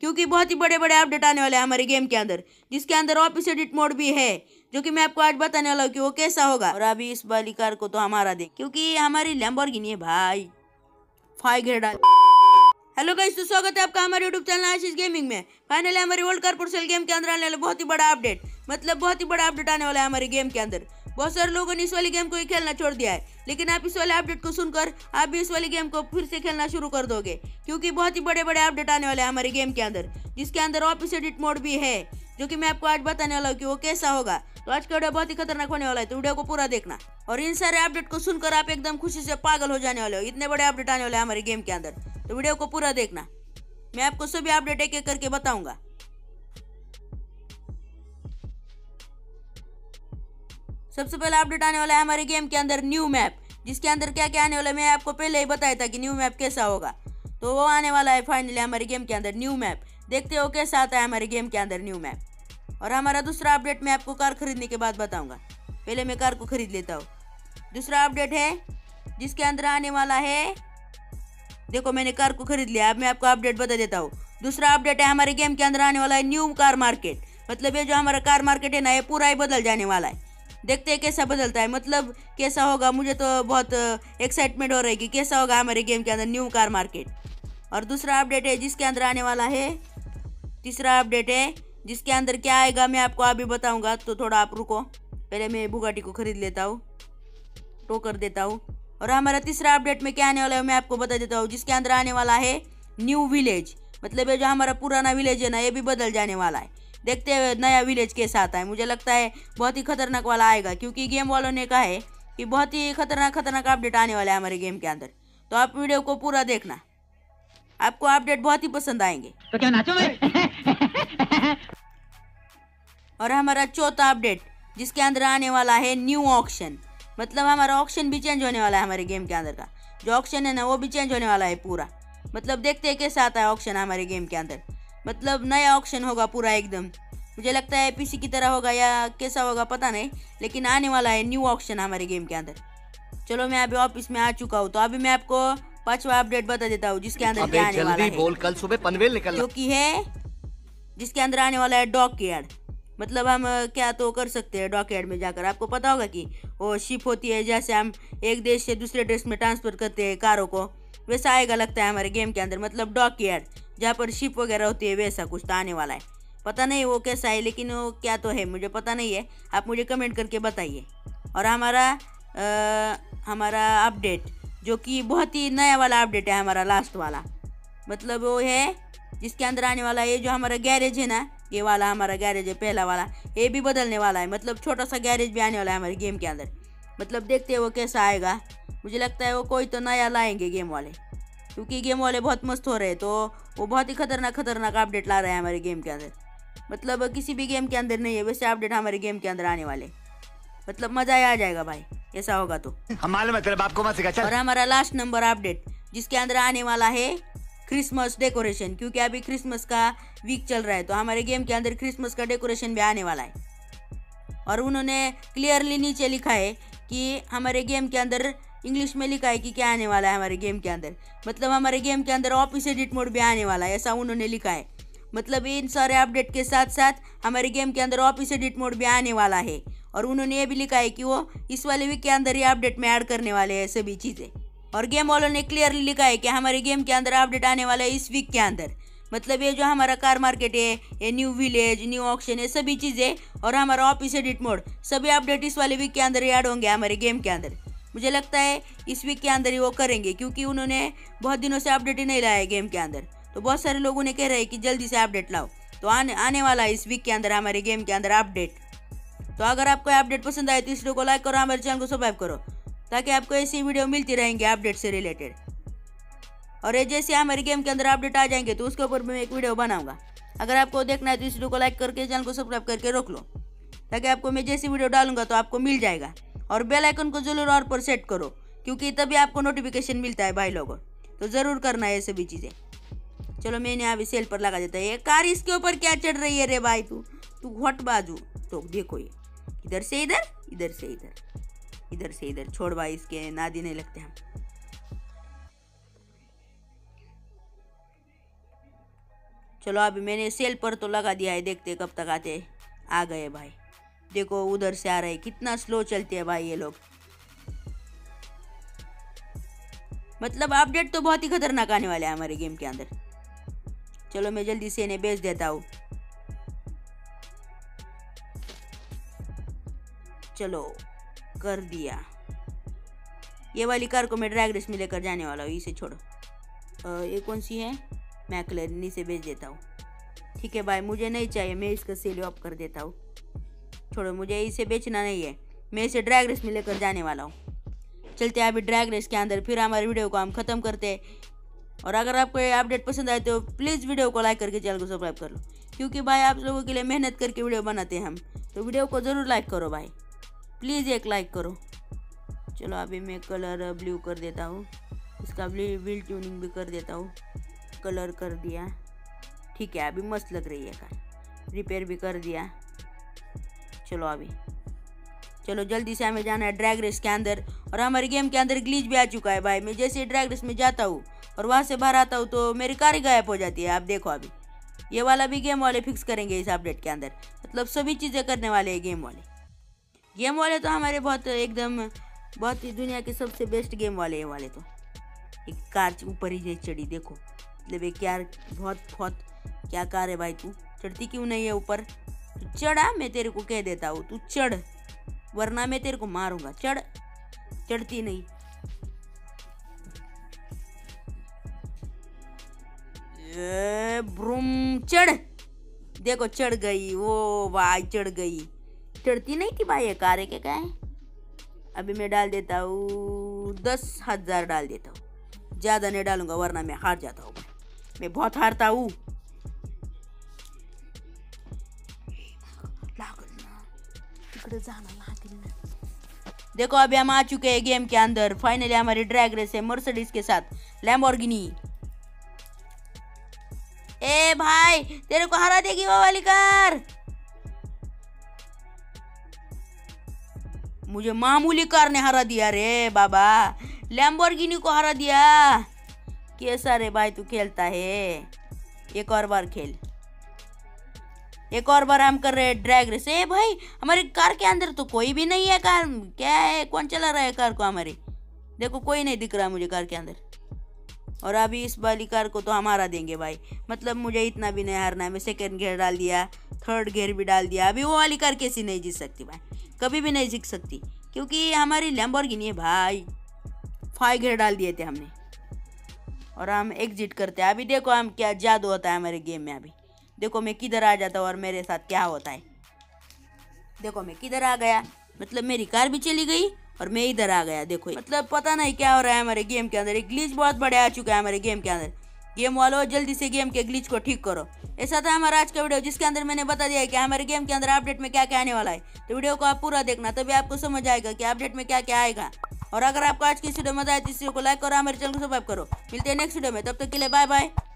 क्योंकि बहुत ही बड़े बड़े अपडेट आने वाले हैं हमारे गेम के अंदर, जिसके अंदर ऑफिस एडिट मोड भी है, जो कि मैं आपको आज बताने वाला हूँ कि वो कैसा होगा। और अभी इस वाली कार को तो हमारा दे, क्योंकि ये हमारी लैम्बोर्गिनी है भाई, फाइव घेर डाल। हेलो गाइस, तो स्वागत है आपका हमारे यूट्यूब चैनल आशीष गेमिंग में। फाइनली हमारे वर्ल्ड कारपोर्ट सेल गेम के अंदर आने वाला बहुत ही बड़ा अपडेट, मतलब बहुत ही बड़ा अपडेट आने वाला है हमारे गेम के अंदर। बहुत सारे लोगों ने इस वाली गेम को ही खेलना छोड़ दिया है, लेकिन आप इस वाले अपडेट को सुनकर आप भी इस वाली गेम को फिर से खेलना शुरू कर दोगे, क्योंकि बहुत ही बड़े बड़े अपडेट आने वाले हैं हमारे गेम के अंदर, जिसके अंदर ऑफिस एडिट मोड भी है, जो कि मैं आपको आज बताने वाला हूँ कि वो कैसा होगा। तो आज का वीडियो बहुत ही खतरनाक होने वाला है, तो वीडियो को पूरा देखना और इन सारे अपडेट को सुनकर आप एकदम खुशी से पागल हो जाने वाले हो, इतने बड़े अपडेट आने वाले हैं हमारे गेम के अंदर। तो वीडियो को पूरा देखना, मैं आपको सभी अपडेट एक एक करके बताऊंगा। सबसे पहला अपडेट आने वाला है हमारे गेम के अंदर न्यू मैप, जिसके अंदर क्या क्या आने वाला है मैं आपको पहले ही बताया था कि न्यू मैप कैसा होगा। तो वो आने वाला है फाइनली हमारे गेम के अंदर न्यू मैप, देखते हो कैसा आता है हमारे गेम के अंदर न्यू मैप। और हमारा दूसरा अपडेट मैं आपको कार खरीदने के बाद बताऊंगा, पहले मैं कार को खरीद लेता हूँ। दूसरा अपडेट है जिसके अंदर आने वाला है, देखो मैंने कार को खरीद लिया, अब मैं आपको अपडेट बता देता हूँ। दूसरा अपडेट है हमारे गेम के अंदर आने वाला है न्यू कार मार्केट, मतलब ये जो हमारा कार मार्केट है ना, ये पूरा ही बदल जाने वाला है। देखते हैं कैसा बदलता है, मतलब कैसा होगा। मुझे तो बहुत एक्साइटमेंट हो रही है कि कैसा होगा हमारे गेम के अंदर न्यू कार मार्केट। और दूसरा अपडेट है जिसके अंदर आने वाला है, तीसरा अपडेट है जिसके अंदर क्या आएगा मैं आपको अभी बताऊंगा, तो थोड़ा आप रुको, पहले मैं बुगाटी को खरीद लेता हूँ, टो कर देता हूँ। और हमारा तीसरा अपडेट में क्या आने वाला है मैं आपको बता देता हूँ, जिसके अंदर आने वाला है न्यू विलेज, मतलब ये जो हमारा पुराना विलेज है ना, ये भी बदल जाने वाला है। देखते हैं नया विलेज कैसा आता है, मुझे लगता है बहुत ही खतरनाक वाला आएगा, क्योंकि गेम वालों ने कहा है कि बहुत ही खतरनाक अपडेट आने वाला है हमारे गेम के अंदर। तो आप वीडियो को पूरा देखना, आपको अपडेट बहुत ही पसंद आएंगे। तो क्या नाचो मैं? और हमारा चौथा अपडेट जिसके अंदर आने वाला है न्यू ऑक्शन, मतलब हमारा ऑक्शन भी चेंज होने वाला है हमारे गेम के अंदर का, जो ऑक्शन है ना वो भी चेंज होने वाला है पूरा। मतलब देखते हैं कैसा आता है ऑक्शन हमारे गेम के अंदर, मतलब नया ऑक्शन होगा पूरा एकदम। मुझे लगता है पीसी की तरह होगा या कैसा होगा पता नहीं, लेकिन आने वाला है न्यू ऑक्शन हमारे गेम के अंदर। चलो मैं अभी ऑफिस में आ चुका हूँ, तो अभी मैं आपको पांचवा अपडेट बता देता हूँ जिसके अंदर क्या आने वाला है। बोल, कल सुबह पनवेल निकल, जो कि है जिसके अंदर आने वाला है डॉक यार्ड, मतलब हम क्या तो कर सकते हैं डॉक यार्ड में जाकर। आपको पता होगा कि वो शिप होती है, जैसे हम एक देश से दूसरे देश में ट्रांसफर करते हैं कारों को, वैसा आएगा लगता है हमारे गेम के अंदर, मतलब डॉक यार्ड जहाँ पर शिप वगैरह होती है, वैसा कुछ तो आने वाला है। पता नहीं वो कैसा है, लेकिन वो क्या तो है, मुझे पता नहीं है, आप मुझे कमेंट करके बताइए। और हमारा अपडेट जो कि बहुत ही नया वाला अपडेट है हमारा लास्ट वाला, मतलब वो है जिसके अंदर आने वाला है, ये जो हमारा गैरेज है ना, ये वाला हमारा गैरेज है पहला वाला, ये भी बदलने वाला है, मतलब छोटा सा गैरेज भी आने वाला है हमारे गेम के अंदर। मतलब देखते हैं वो कैसा आएगा, मुझे लगता है वो कोई तो नया लाएंगे गेम वाले, क्योंकि गेम वाले बहुत मस्त हो रहे हैं, तो वो बहुत ही खतरनाक अपडेट ला रहे हैं हमारे गेम के अंदर। मतलब किसी भी गेम के अंदर नहीं है वैसे अपडेट हमारे गेम के अंदर आने वाले, मतलब मज़ा ही आ जाएगा भाई ऐसा होगा तो। और हमारा लास्ट नंबर अपडेट जिसके अंदर आने वाला है क्रिसमस डेकोरेशन, क्योंकि अभी क्रिसमस का वीक चल रहा है, तो हमारे गेम के अंदर क्रिसमस का डेकोरेशन भी आने वाला है। और उन्होंने क्लियरली नीचे लिखा है कि हमारे गेम के अंदर इंग्लिश में लिखा है कि क्या आने वाला है हमारे गेम के अंदर, मतलब हमारे गेम के अंदर ऑफिस एडिट मोड भी आने वाला है, ऐसा उन्होंने लिखा है। मतलब इन सारे अपडेट के साथ साथ हमारे गेम के अंदर ऑफिस एडिट मोड भी आने वाला है, और उन्होंने ये भी लिखा है कि वो इस वाले वीक के अंदर ही अपडेट में ऐड करने वाले हैं सभी चीज़ें। और गेम वालों ने क्लियरली लिखा है कि हमारे गेम के अंदर अपडेट आने वाला है इस वीक के अंदर, मतलब ये जो हमारा कार मार्केट है, ये न्यू विलेज, न्यू ऑक्शन, ये सभी चीज़ें और हमारा ऑफिस एडिट मोड, सभी अपडेट इस वाले वीक के अंदर ही ऐड होंगे हमारे गेम के अंदर। मुझे लगता है इस वीक के अंदर ही वो करेंगे, क्योंकि उन्होंने बहुत दिनों से अपडेट ही नहीं लाया है गेम के अंदर, तो बहुत सारे लोग उन्हें कह रहे हैं कि जल्दी से अपडेट लाओ, तो आने वाला है इस वीक के अंदर हमारे गेम के अंदर अपडेट। तो अगर आपको अपडेट पसंद आए तो इस वीडियो को लाइक करो, हमारे चैनल को सब्सक्राइब करो, ताकि आपको ऐसी वीडियो मिलती रहेंगी अपडेट से रिलेटेड। और जैसे हमारे गेम के अंदर अपडेट आ जाएंगे तो उसके ऊपर मैं एक वीडियो बनाऊँगा, अगर आपको देखना है तो इस वीडियो को लाइक करके चैनल को सब्सक्राइब करके रोक लो, ताकि आपको मैं जैसी वीडियो डालूंगा तो आपको मिल जाएगा। और बेल आइकन को जरूर ऑल पर सेट करो, क्योंकि तभी आपको नोटिफिकेशन मिलता है भाई लोगों, तो ज़रूर करना है ये सभी चीज़ें। चलो मैंने अभी सेल पर लगा देता है ये कार, इसके ऊपर क्या चढ़ रही है रे भाई, तू घट बाजू। तो देखो ये इधर से इधर, इधर से इधर, इधर से इधर, छोड़ भाई इसके नादी नहीं लगते हम। चलो अभी मैंने सेल पर तो लगा दिया है, देखते कब तक आते। आ गए भाई, देखो उधर से आ रहे, कितना स्लो चलते हैं भाई ये लोग। मतलब अपडेट तो बहुत ही खतरनाक आने वाले हैं हमारे गेम के अंदर। चलो मैं जल्दी से इन्हें बेच देता हूँ। चलो कर दिया। ये वाली कार को मैं ड्रैग रेस में लेकर जाने वाला हूँ, इसे छोड़ो। ये कौन सी है? मैं क्लैरिनी से बेच देता हूँ। ठीक है भाई, मुझे नहीं चाहिए, मैं इसका सेल ऑफ कर देता हूँ। छोड़ो, मुझे इसे बेचना नहीं है, मैं इसे ड्रैग रेस में लेकर जाने वाला हूँ। चलते हैं अभी ड्रैग रेस के अंदर, फिर हमारे वीडियो को हम ख़त्म करते हैं। और अगर आपको ये अपडेट पसंद आए तो प्लीज़ वीडियो को लाइक करके चैनल को सब्सक्राइब कर लो, क्योंकि भाई आप लोगों के लिए मेहनत करके वीडियो बनाते हैं हम। तो वीडियो को ज़रूर लाइक करो भाई, प्लीज़ एक लाइक करो। चलो अभी मैं कलर ब्लू कर देता हूँ, इसका व्हील ट्यूनिंग भी कर देता हूँ। कलर कर दिया, ठीक है, अभी मस्त लग रही है कार। रिपेयर भी कर दिया। चलो अभी चलो जल्दी से हमें जाना है ड्रैग रेस के अंदर। और हमारे गेम के अंदर ग्लिच भी आ चुका है भाई। मैं जैसे ड्रैग रेस में जाता हूँ और वहाँ से बाहर आता हूँ तो मेरी कार गायब हो जाती है। आप देखो, अभी ये वाला भी गेम वाले फिक्स करेंगे इस अपडेट के अंदर। मतलब सभी चीज़ें करने वाले हैं गेम वाले तो हमारे बहुत ही दुनिया के सबसे बेस्ट गेम वाले हैं वाले। तो एक कार ऊपर ही नहीं चढ़ी, देखो। मतलब एक यार बहुत क्या कार है भाई, तू चढ़ती क्यों नहीं है ऊपर? चढ़ा, मैं तेरे को कह देता हूँ, तू चढ़, वरना मैं तेरे को मारूंगा। चढ़, चढ़ती नहीं। ये ब्रूम, चढ़। देखो चढ़ गई, वो भाई चढ़ गई। चढ़ती नहीं थी भाई ये कार, के क्या है। अभी मैं डाल देता हूँ 10,000 डाल देता हूँ, ज़्यादा नहीं डालूंगा वरना मैं हार जाता हूँ। मैं बहुत हारता हूँ। देखो अभी हम आ चुके हैं गेम के अंदर। फाइनली हमारी ड्रैग रेस है मर्सिडीज के साथ लैम्बोर्गिनी। ए भाई, तेरे को हरा देगी वो वाली कार। मुझे मामूली कार ने हरा दिया रे बाबा, लैम्बोर्गिनी को हरा दिया। कैसा रे भाई तू खेलता है? एक और बार खेल, एक और बार। हम कर रहे हैं ड्रैग रेस। ए भाई, हमारी कार के अंदर तो कोई भी नहीं है। कार क्या है? कौन चला रहा है कार को हमारी? देखो कोई नहीं दिख रहा मुझे कार के अंदर। और अभी इस वाली कार को तो हम हरा देंगे भाई। मतलब मुझे इतना भी नहीं हारना है। मैं सेकेंड गियर डाल दिया, थर्ड गियर भी डाल दिया। अभी वो वाली कार कैसी नहीं जीत सकती भाई, कभी भी नहीं जीत सकती, क्योंकि हमारी लैम्बोर्गिनी है भाई। 5 गियर डाल दिए थे हमने और हम एग्जिट करते हैं। अभी देखो हम क्या जादू होता है हमारे गेम में। अभी देखो मैं किधर आ जाता हूँ और मेरे साथ क्या होता है। देखो मैं किधर आ गया, मतलब मेरी कार भी चली गई और मैं इधर आ गया। देखो मतलब पता नहीं क्या हो रहा है हमारे गेम के अंदर। एक ग्लिच बहुत बड़े आ चुका है हमारे गेम के अंदर। गेम वालों, जल्दी से गेम के ग्लिच को ठीक करो। ऐसा था हमारा आज का वीडियो, जिसके अंदर मैंने बता दिया है कि हमारे गेम के अंदर अपडेट में क्या क्या आने वाला है। तो वीडियो को आप पूरा देखना, तभी आपको समझ आएगा कि अपडेट में क्या क्या आएगा। और अगर आपको आज की वीडियो मजा आए तो इस वीडियो को लाइक करो, हमारे चैनल को सब्सक्राइब करो। मिलते हैं नेक्स्ट वीडियो में, तब तक के लिए बाय बाय।